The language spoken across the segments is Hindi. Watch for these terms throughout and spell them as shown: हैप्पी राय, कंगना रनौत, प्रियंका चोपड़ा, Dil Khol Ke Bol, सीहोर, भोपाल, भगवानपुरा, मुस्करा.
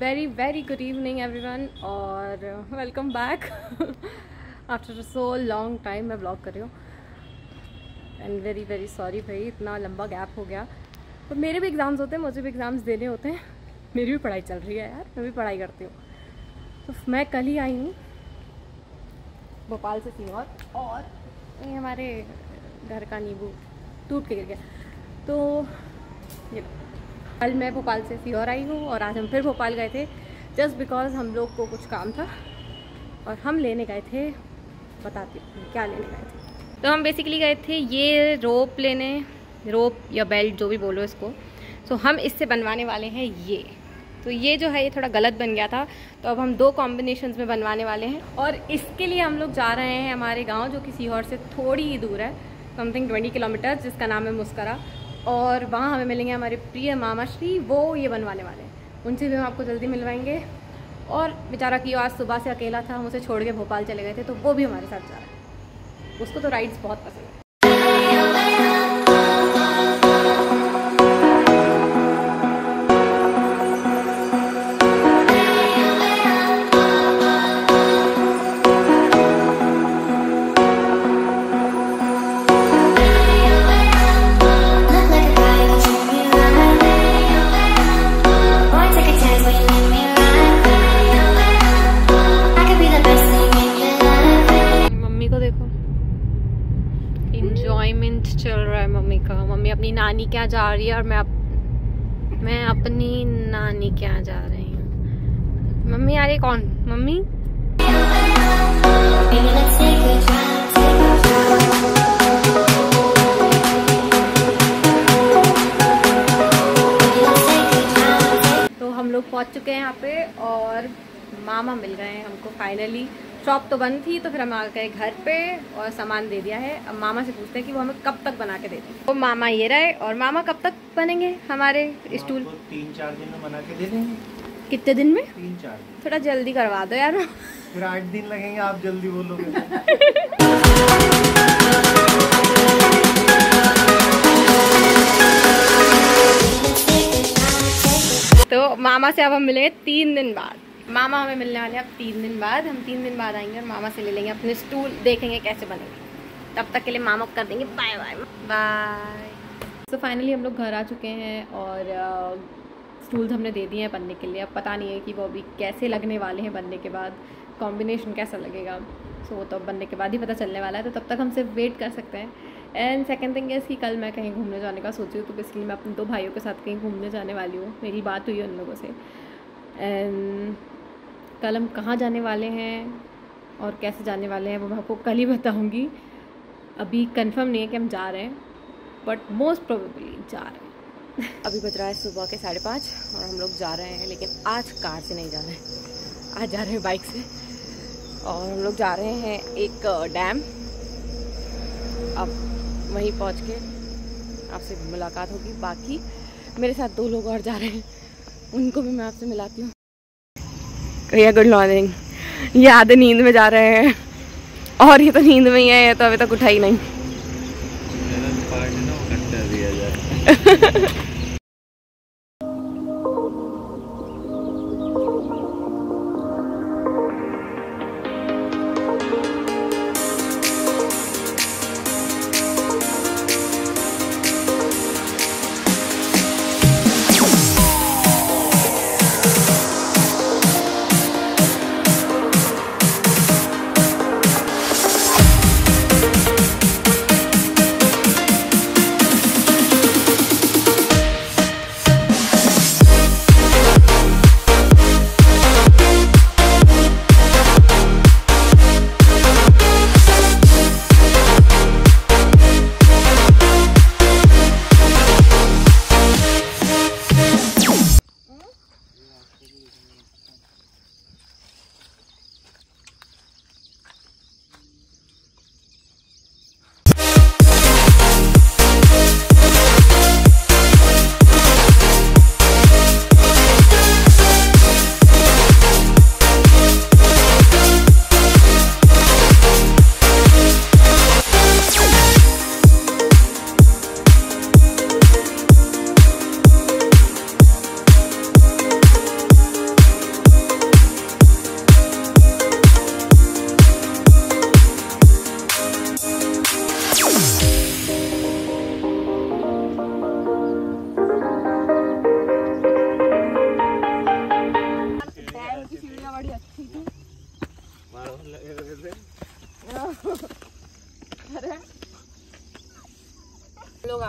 Very very good evening everyone और welcome back after so long time मैं ब्लॉग कर रही हूँ एंड वेरी वेरी सॉरी भाई इतना लंबा गैप हो गया। तो मेरे भी एग्ज़ाम्स होते हैं, मुझे भी एग्ज़ाम्स देने होते हैं, मेरी भी पढ़ाई चल रही है यार, मैं भी पढ़ाई करती हूँ। तो मैं कल ही आई हूँ भोपाल से सीहोर और ये हमारे घर का नींबू टूट के गिर गया। तो ये कल मैं भोपाल से सीहोर आई हूँ और आज हम फिर भोपाल गए थे जस्ट बिकॉज हम लोग को कुछ काम था और हम लेने गए थे, बताती हूँ क्या लेने गए थे। तो हम बेसिकली गए थे ये रोप लेने, रोप या बेल्ट जो भी बोलो इसको। तो हम इससे बनवाने वाले हैं ये। तो ये जो है ये थोड़ा गलत बन गया था, तो अब हम दो कॉम्बिनेशंस में बनवाने वाले हैं और इसके लिए हम लोग जा रहे हैं हमारे गांव जो कि सीहोर से थोड़ी ही दूर है, समथिंग 20 किलोमीटर, जिसका नाम है मुस्करा। और वहाँ हमें मिलेंगे हमारे प्रिय मामा श्री, वो ये बनवाने वाले हैं, उनसे भी हम आपको जल्दी मिलवाएंगे। और बेचारा कि आज सुबह से अकेला था, हम उसे छोड़ के भोपाल चले गए थे, तो वो भी हमारे साथ जा रहा है, उसको तो राइड्स बहुत पसंद है। एंजॉयमेंट चल रहा है मम्मी का। मम्मी अपनी नानी के यहाँ जा रही है और मैं अपनी नानी के यहाँ जा रही हूँ। मम्मी यार ये कौन मम्मी तो हम लोग पहुँच चुके हैं यहाँ पे और मामा मिल गए हैं हमको फाइनली। शॉप तो बंद थी तो फिर हम आ गए घर पे और सामान दे दिया है। अब मामा से पूछते हैं कि वो हमें कब तक बना के दे देंगे। वो मामा ये रहे। और मामा कब तक बनेंगे हमारे स्टूल? 3-4 दिन में बना के दे देंगे। कितने दिन में? 3-4 दिन। थोड़ा जल्दी करवा दो यार, फिर 8 दिन लगेंगे, आप जल्दी बोलोगे। तो मामा से अब हम मिलेंगे 3 दिन बाद। मामा हमें मिलने वाले हैं अब 3 दिन बाद। हम 3 दिन बाद आएंगे और मामा से ले लेंगे अपने स्टूल, देखेंगे कैसे बनेंगे। तब तक के लिए मामा को कर देंगे बाय बाय बाय। तो फाइनली हम लोग घर आ चुके हैं और स्टूल्स हमने दे दिए हैं बनने के लिए। अब पता नहीं है कि वो अभी कैसे लगने वाले हैं, बनने के बाद कॉम्बिनेशन कैसा लगेगा। सो वो तो बनने के बाद ही पता चलने वाला है, तो तब तक हम सिर्फ वेट कर सकते हैं। एंड सेकेंड थिंग इज़ कि कल मैं कहीं घूमने जाने का सोच रही हूँ, तो बेसिकली मैं अपने 2 भाइयों के साथ कहीं घूमने जाने वाली हूँ। मेरी बात हुई है उन लोगों से एंड कल हम कहाँ जाने वाले हैं और कैसे जाने वाले हैं वो मैं आपको कल ही बताऊंगी। अभी कंफर्म नहीं है कि हम जा रहे हैं, बट मोस्ट प्रोबेबली जा रहे हैं। अभी बज रहा है सुबह के 5:30 और हम लोग जा रहे हैं, लेकिन आज कार से नहीं जा रहे हैं, आज जा रहे हैं बाइक से। और हम लोग जा रहे हैं एक डैम। अब वहीं पहुँच के आपसे मुलाकात होगी। बाकी मेरे साथ 2 लोग और जा रहे हैं, उनको भी मैं आपसे मिलाती हूँ। भैया गुड मॉर्निंग। ये आधे नींद में जा रहे हैं और ये तो नींद में ही है, ये तो अभी तक उठा ही नहीं।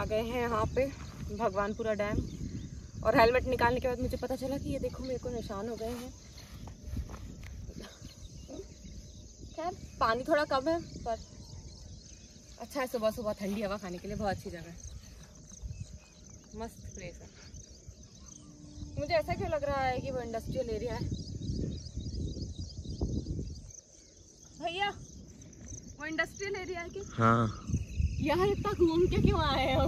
गए हैं यहाँ पे भगवानपुरा डैम। और हेलमेट निकालने के बाद मुझे पता चला कि ये देखो मेरे को निशान हो गए हैं। खैर पानी थोड़ा कम है पर अच्छा है, सुबह सुबह ठंडी हवा खाने के लिए बहुत अच्छी जगह है, मस्त प्लेस है। मुझे ऐसा क्यों लग रहा है कि वो इंडस्ट्रियल एरिया है भैया? वो इंडस्ट्रियल एरिया है क्या? हाँ। यहाँ इतना घूम के क्यों आए हो?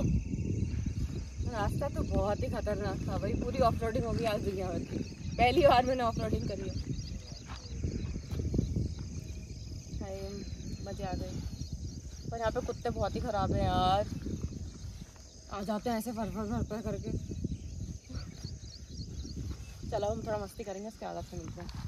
रास्ता तो बहुत ही खतरनाक था भाई, पूरी ऑफ रोडिंग होगी आज दुनिया भर की, पहली बार मैंने ऑफ रोडिंग करी है। मजे आ गए। पर यहाँ पे कुत्ते बहुत ही खराब है यार, आ जाते हैं ऐसे भर भर करके। चलो हम थोड़ा मस्ती करेंगे, उसके आदत से मिलते हैं।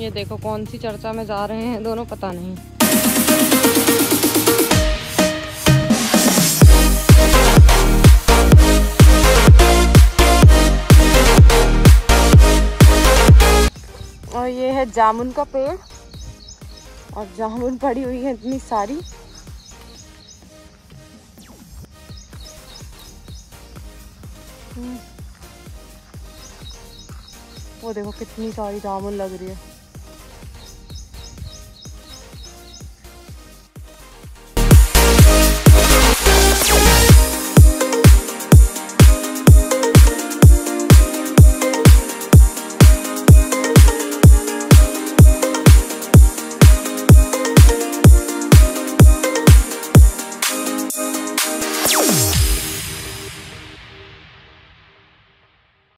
ये देखो कौन सी चर्चा में जा रहे हैं दोनों, पता नहीं। और ये है जामुन का पेड़, और जामुन पड़ी हुई है इतनी सारी। वो देखो कितनी सारी जामुन लग रही है।